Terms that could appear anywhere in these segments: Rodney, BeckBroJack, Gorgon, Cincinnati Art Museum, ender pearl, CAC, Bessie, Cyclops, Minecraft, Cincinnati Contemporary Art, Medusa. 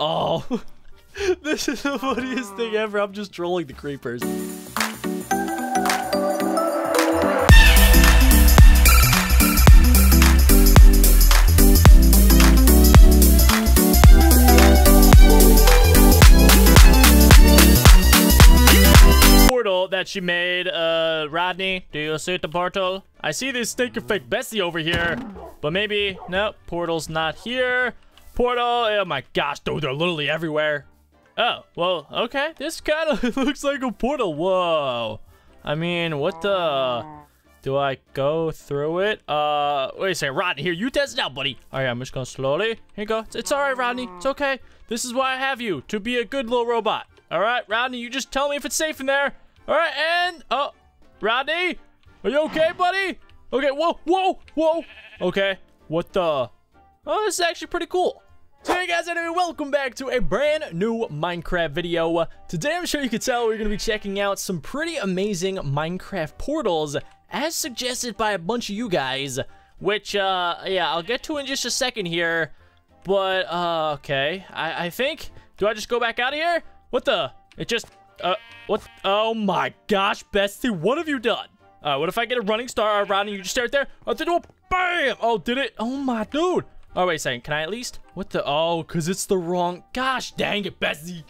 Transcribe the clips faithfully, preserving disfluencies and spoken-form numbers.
Oh, this is the funniest thing ever. I'm just trolling the creepers. Portal that she made, uh, Rodney, do you see the portal? I see this stinking fake Bessie over here, but maybe, no, portal's not here. Portal, oh my gosh, dude, they're literally everywhere. Oh, well, okay, this kind of looks like a portal. Whoa, I mean, what the, do I go through it? Uh, wait a second, Rodney, here, you test it out, buddy. All right, I'm just gonna slowly, here you go. It's, it's all right, Rodney, it's okay. This is why I have you, to be a good little robot. All right, Rodney, you just tell me if it's safe in there. All right, and, oh, Rodney, are you okay, buddy? Okay, whoa, whoa, whoa. Okay, what the, oh, this is actually pretty cool. So hey guys, anyway, welcome back to a brand new Minecraft video. Today, I'm sure you could tell we're gonna be checking out some pretty amazing Minecraft portals as suggested by a bunch of you guys, which, uh, yeah, I'll get to in just a second here, but, uh, okay, I, I think, do I just go back out of here? What the, it just, uh, what, oh my gosh, Bestie, what have you done? Uh, what if I get a running star around and you just stare there? Oh, did it, bam, oh, did it, oh my dude. Oh, wait a second, can I at least? What the, oh, cause it's the wrong, gosh dang it, Bessie.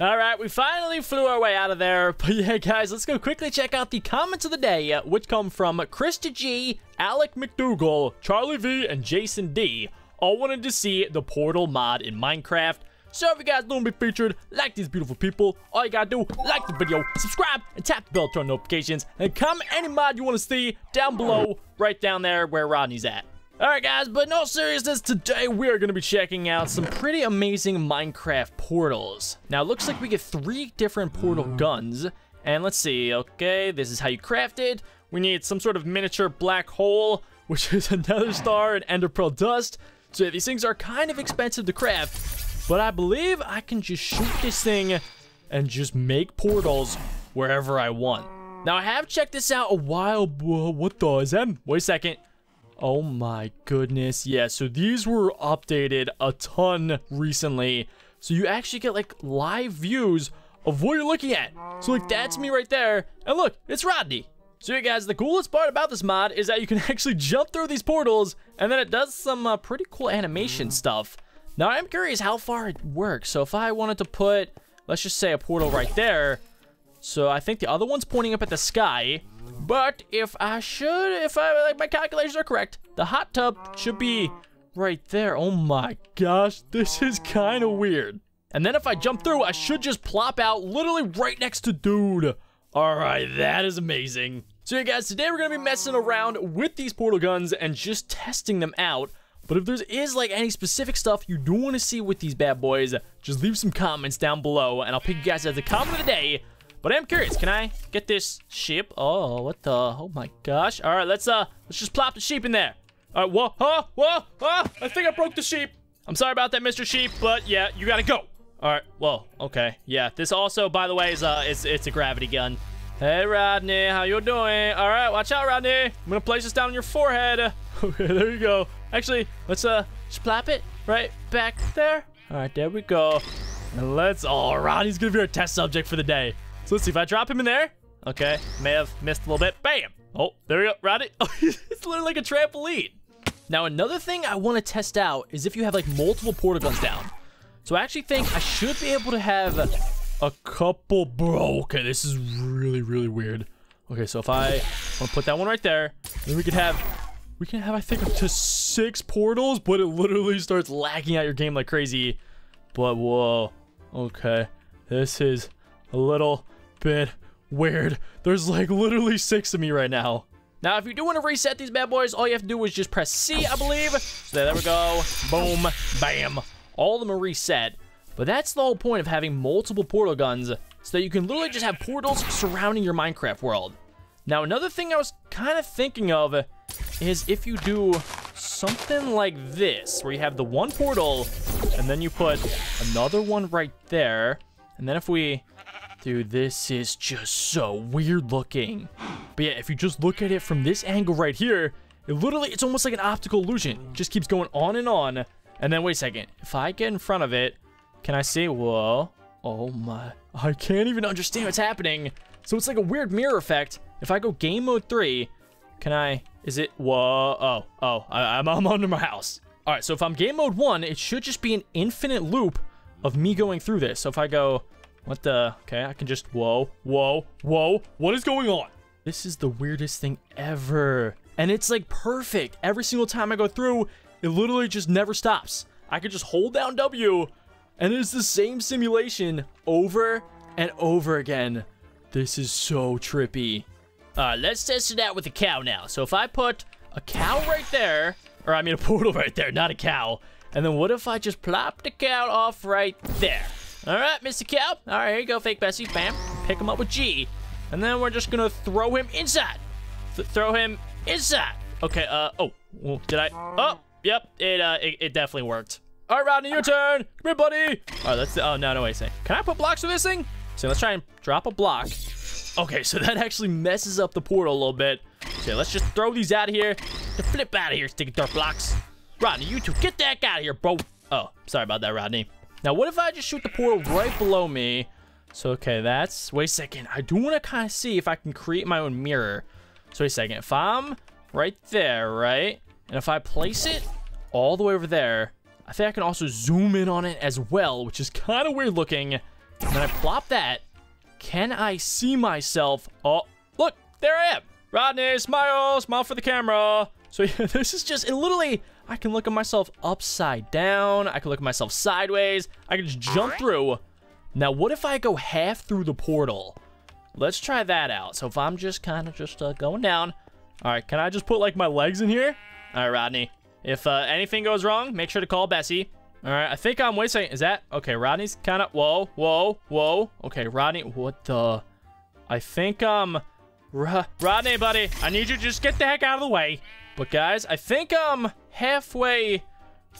All right, we finally flew our way out of there. But yeah, guys, let's go quickly check out the comments of the day, which come from Krista G, Alec McDougall, Charlie V, and Jason D. All wanted to see the portal mod in Minecraft. So if you guys don't be featured, like these beautiful people, all you gotta do, like the video, subscribe, and tap the bell to turn notifications, and comment any mod you wanna see down below, right down there where Rodney's at. Alright guys, but in all seriousness, today we are going to be checking out some pretty amazing Minecraft portals. Now it looks like we get three different portal guns, and let's see, okay, this is how you craft it. We need some sort of miniature black hole, which is another star and ender pearl dust. So these things are kind of expensive to craft, but I believe I can just shoot this thing and just make portals wherever I want. Now I have checked this out a while, what the, is that, wait a second. Oh my goodness, yeah, so these were updated a ton recently. So you actually get like live views of what you're looking at. So like that's me right there, and look, it's Rodney. So you guys, the coolest part about this mod is that you can actually jump through these portals, and then it does some uh, pretty cool animation stuff. Now I'm curious how far it works. So if I wanted to put, let's just say a portal right there. So I think the other one's pointing up at the sky. But if I should, if I, like my calculations are correct, the hot tub should be right there. Oh my gosh, this is kind of weird. And then if I jump through, I should just plop out literally right next to dude. All right, that is amazing. So you guys, today we're gonna be messing around with these portal guns and just testing them out. But if there is like any specific stuff you do wanna see with these bad boys, just leave some comments down below and I'll pick you guys as the comment of the day. But I'm curious, can I get this sheep? Oh, what the, oh my gosh. All right, let's uh, let's just plop the sheep in there. All right, whoa, huh, whoa, huh, I think I broke the sheep. I'm sorry about that, Mister Sheep, but yeah, you gotta go. All right, whoa, okay, yeah. This also, by the way, is uh, it's, it's a gravity gun. Hey, Rodney, how you doing? All right, watch out, Rodney. I'm gonna place this down on your forehead. Okay, there you go. Actually, let's uh, just plop it right back there. All right, there we go. And let's, oh, Rodney's gonna be our test subject for the day. So let's see if I drop him in there. Okay, may have missed a little bit. Bam! Oh, there we go, Rodney. Oh, it's literally like a trampoline. Now, another thing I want to test out is if you have like multiple portal guns down. So I actually think I should be able to have a couple, bro. Okay, this is really, really weird. Okay, so if I want to put that one right there, then we could have, we can have I think up to six portals, but it literally starts lagging out your game like crazy. But whoa, okay, this is a little bit weird. There's like literally six of me right now. Now, if you do want to reset these bad boys, all you have to do is just press C, I believe. So there, there we go. Boom, bam. All of them are reset. But that's the whole point of having multiple portal guns, so that you can literally just have portals surrounding your Minecraft world. Now, another thing I was kind of thinking of is if you do something like this, where you have the one portal, and then you put another one right there. And then if we... Dude, this is just so weird looking. But yeah, if you just look at it from this angle right here, it literally, it's almost like an optical illusion. It just keeps going on and on. And then wait a second, if I get in front of it, Can I see? Whoa. Oh my. I can't even understand what's happening. So it's like a weird mirror effect. If I go game mode three, can I... Is it... Whoa. Oh. Oh. I, I'm, I'm under my house. All right. So if I'm game mode one, it should just be an infinite loop of me going through this. So if I go... What the... Okay. I can just... Whoa. Whoa. Whoa. What is going on? This is the weirdest thing ever. And it's like perfect. Every single time I go through, it literally just never stops. I could just hold down W and it's the same simulation over and over again. This is so trippy. Uh, let's test it out with a cow now. So if I put a cow right there, or I mean a poodle right there, not a cow. And then what if I just plop the cow off right there? All right, Mister Cow. All right, here you go, fake Bessie. Bam, pick him up with G. And then we're just gonna throw him inside. Th- throw him inside. Okay, uh, oh, well, did I? Oh, yep, it, uh, it, it definitely worked. All right, Rodney, your turn. Come here, buddy. All right, let's, oh, no, no, wait a second. Can I put blocks through this thing? So let's try and drop a block. Okay, so that actually messes up the portal a little bit. Okay, let's just throw these out of here. Flip out of here, sticky dirt blocks. Rodney, you two, get that out of here, bro. Oh, sorry about that, Rodney. Now, what if I just shoot the portal right below me? So, okay, that's... Wait a second. I do want to kind of see if I can create my own mirror. So, wait a second. If I'm right there, right? And if I place it all the way over there, I think I can also zoom in on it as well, which is kind of weird looking. And then I plop that. Can I see myself? Oh, look. There I am. Rodney, smile. Smile for the camera. So, yeah, this is just... It literally... I can look at myself upside down. I can look at myself sideways. I can just jump through... Now, what if I go half through the portal? Let's try that out. So if I'm just kind of just uh, going down. All right, can I just put, like, my legs in here? All right, Rodney. If uh, anything goes wrong, make sure to call Bessie. All right, I think I'm... Wait a second. Is that... Okay, Rodney's kind of... Whoa, whoa, whoa. Okay, Rodney... What the... I think, um... Ro Rodney, buddy. I need you to just get the heck out of the way. But, guys, I think I'm halfway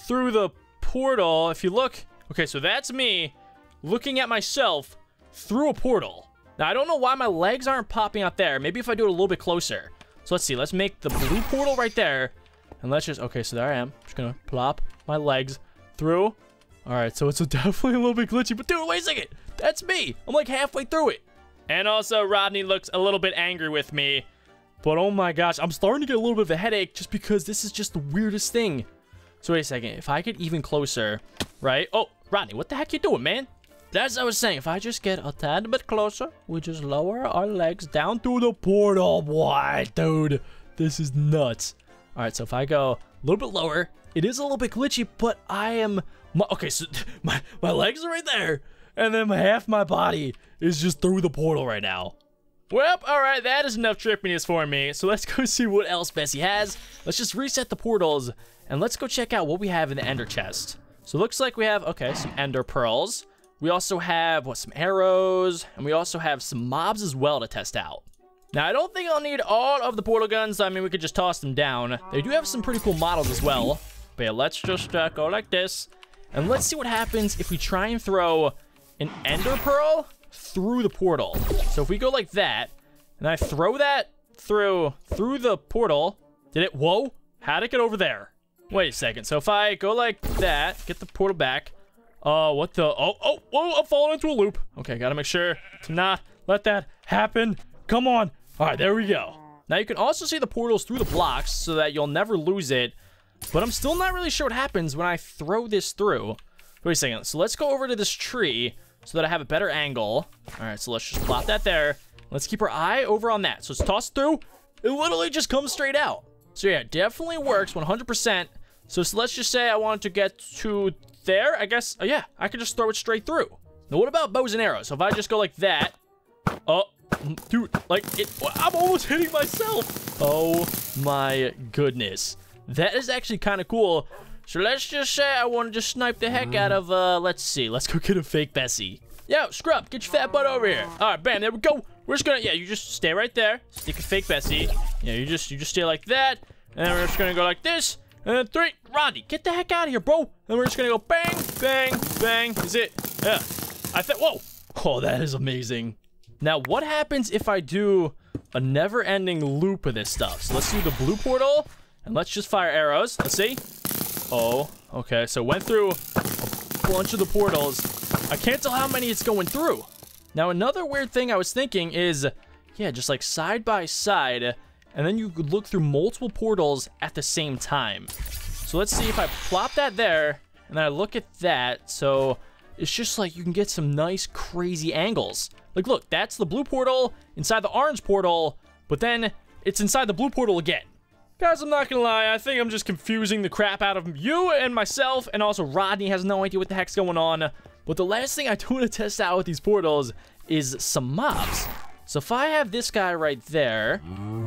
through the portal. If you look... Okay, so that's me... looking at myself through a portal. Now, I don't know why my legs aren't popping out there. Maybe if I do it a little bit closer. So let's see. Let's make the blue portal right there. And let's just... Okay, so there I am. Just gonna plop my legs through. All right, so it's definitely a little bit glitchy. But dude, wait a second. That's me. I'm like halfway through it. And also, Rodney looks a little bit angry with me. But oh my gosh, I'm starting to get a little bit of a headache just because this is just the weirdest thing. So wait a second. If I get even closer, right? Oh, Rodney, what the heck you doing, man? That's what I was saying. If I just get a tad bit closer, we just lower our legs down through the portal. What, dude? This is nuts. All right, so if I go a little bit lower, it is a little bit glitchy, but I am... My, okay, so my, my legs are right there, and then half my body is just through the portal right now. Well, all right, that is enough trippiness for me. So let's go see what else Bessie has. Let's just reset the portals, and let's go check out what we have in the ender chest. So it looks like we have, okay, some ender pearls. We also have, what, some arrows, and we also have some mobs as well to test out. Now, I don't think I'll need all of the portal guns. I mean, we could just toss them down. They do have some pretty cool models as well. But yeah, let's just uh, go like this. And let's see what happens if we try and throw an ender pearl through the portal. So if we go like that, and I throw that through, through the portal, did it, whoa, how'd it get over there? Wait a second. So if I go like that, get the portal back. Oh, uh, what the... Oh, oh, oh, I'm falling into a loop. Okay, gotta make sure to not let that happen. Come on. All right, there we go. Now, you can also see the portals through the blocks so that you'll never lose it. But I'm still not really sure what happens when I throw this through. Wait a second. So let's go over to this tree so that I have a better angle. All right, so let's just plop that there. Let's keep our eye over on that. So it's tossed through. It literally just comes straight out. So yeah, it definitely works one hundred percent. So, so let's just say I wanted to get to... there, I guess. Oh yeah, I could just throw it straight through. Now what about bows and arrows? So if I just go like that, oh, dude, like it, I'm almost hitting myself. Oh my goodness, that is actually kind of cool. So let's just say I want to just snipe the heck out of. Uh, let's see, let's go get a fake Bessie. Yo, scrub, get your fat butt over here. All right, bam, there we go. We're just gonna, yeah, you just stay right there. Stick a fake Bessie. Yeah, you just, you just stay like that, and then we're just gonna go like this. And then three, Rodney, get the heck out of here, bro. And we're just gonna go bang, bang, bang. Is it? Yeah. I thought, whoa. Oh, that is amazing. Now, what happens if I do a never-ending loop of this stuff? So let's do the blue portal, and let's just fire arrows. Let's see. Oh, okay. So went through bunch of the portals. I can't tell how many it's going through. Now, another weird thing I was thinking is, yeah, just like side by side, and then you could look through multiple portals at the same time. So let's see if I plop that there, and then I look at that. So it's just like you can get some nice, crazy angles. Like, look, that's the blue portal inside the orange portal, but then it's inside the blue portal again. Guys, I'm not gonna lie, I think I'm just confusing the crap out of you and myself, and also Rodney has no idea what the heck's going on. But the last thing I do want to test out with these portals is some mobs. So if I have this guy right there,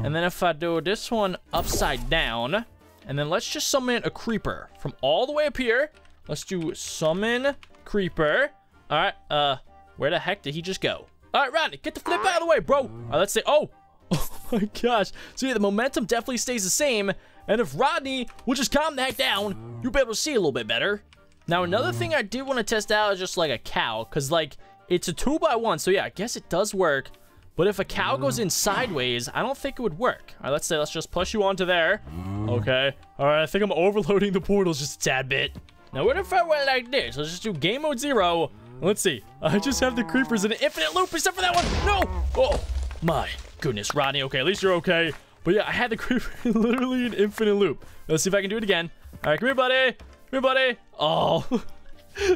and then if I do this one upside down, and then let's just summon a creeper from all the way up here. Let's do summon creeper. All right, uh, where the heck did he just go? All right, Rodney, get the flip out of the way, bro. All right, let's say, oh. Oh my gosh. So yeah, the momentum definitely stays the same. And if Rodney will just calm the heck down, you'll be able to see a little bit better. Now, another thing I did want to test out is just like a cow. Because like, it's a two by one. So yeah, I guess it does work. But if a cow goes in sideways, I don't think it would work. All right, let's say, let's just push you onto there. Okay. All right, I think I'm overloading the portals just a tad bit. Now, what if I went like this? Let's just do game mode zero. Let's see. I just have the creepers in an infinite loop except for that one. No. Oh, my goodness, Rodney. Okay, at least you're okay. But yeah, I had the creeper literally an infinite loop. Let's see if I can do it again. All right, come here, buddy. Come here, buddy. Oh,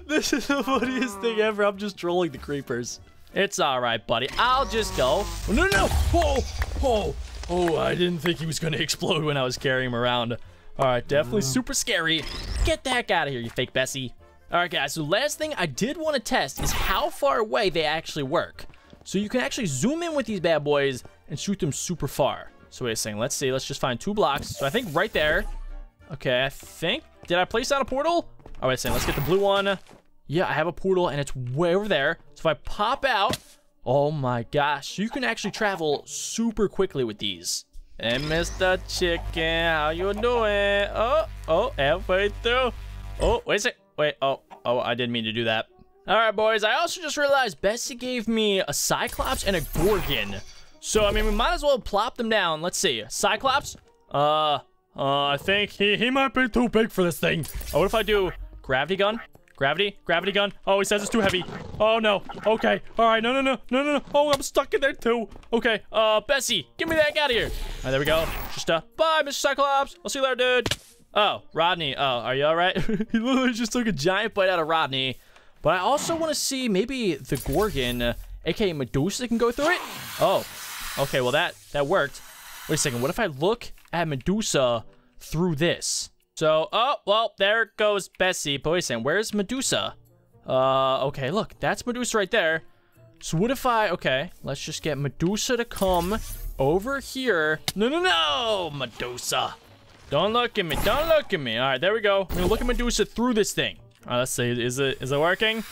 this is the funniest thing ever. I'm just trolling the creepers. It's all right, buddy. I'll just go. Oh, no, no, no. Whoa, whoa. Oh, I didn't think he was going to explode when I was carrying him around. All right, definitely super scary. Get the heck out of here, you fake Bessie. All right, guys, so last thing I did want to test is how far away they actually work. So you can actually zoom in with these bad boys and shoot them super far. So wait a second, let's see, let's just find two blocks. So I think right there, okay, I think, did I place down a portal? Oh, wait a second, let's get the blue one. Yeah, I have a portal and it's way over there. So if I pop out, oh my gosh, you can actually travel super quickly with these. And hey, Mister Chicken, how you doing? Oh, oh, halfway through. Oh, wait a sec, wait, oh, oh, I didn't mean to do that. All right, boys, I also just realized Bessie gave me a Cyclops and a Gorgon. So, I mean, we might as well plop them down. Let's see. Cyclops? Uh, uh I think he, he might be too big for this thing. Oh, what if I do gravity gun? Gravity? Gravity gun? Oh, he says it's too heavy. Oh, no. Okay. All right. No, no, no. No, no, no. Oh, I'm stuck in there, too. Okay. Uh, Bessie, get me the heck out of here. All right, there we go. Just, uh, bye, Mister Cyclops. I'll see you later, dude. Oh, Rodney. Oh, are you all right? He literally just took a giant bite out of Rodney. But I also want to see maybe the Gorgon, uh, a k a. Medusa, can go through it. Oh. Okay, well, that, that worked. Wait a second. What if I look at Medusa through this? So, oh, well, there goes Bessie. But wait a second. Where's Medusa? Uh, okay, look. That's Medusa right there. So what if I... Okay, let's just get Medusa to come over here. No, no, no, Medusa. Don't look at me. Don't look at me. All right, there we go. We're going to look at Medusa through this thing. All right, let's see. Is it, is it working?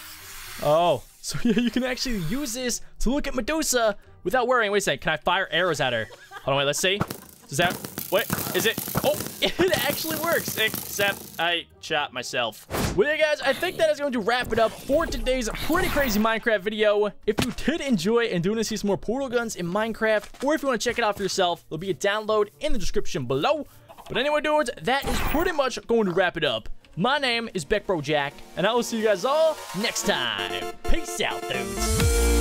Oh, so yeah, you can actually use this to look at Medusa without worrying. Wait a second, can I fire arrows at her? Hold on, wait, let's see. Does that, what, is it? Oh, it actually works, except I shot myself. Well, yeah, guys, I think that is going to wrap it up for today's pretty crazy Minecraft video. If you did enjoy and do want to see some more portal guns in Minecraft, or if you want to check it out for yourself, there'll be a download in the description below. But anyway, dudes, that is pretty much going to wrap it up. My name is BeckBroJack, and I will see you guys all next time. Peace out, dudes.